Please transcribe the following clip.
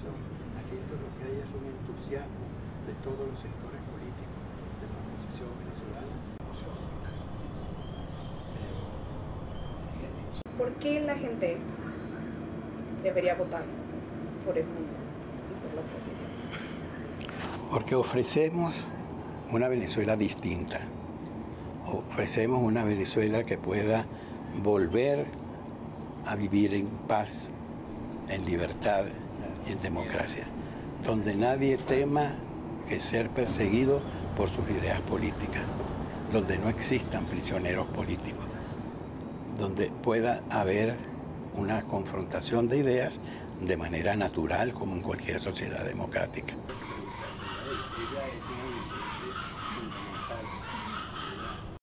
revolución. Aquí lo que hay es un entusiasmo de todos los sectores políticos de la oposición venezolana. ¿Por qué la gente debería votar por el mundo y por la oposición? Porque ofrecemos una Venezuela distinta. Ofrecemos una Venezuela que pueda volver a vivir en paz, en libertad y en democracia, donde nadie tema que ser perseguido por sus ideas políticas, donde no existan prisioneros políticos, donde pueda haber una confrontación de ideas de manera natural como en cualquier sociedad democrática.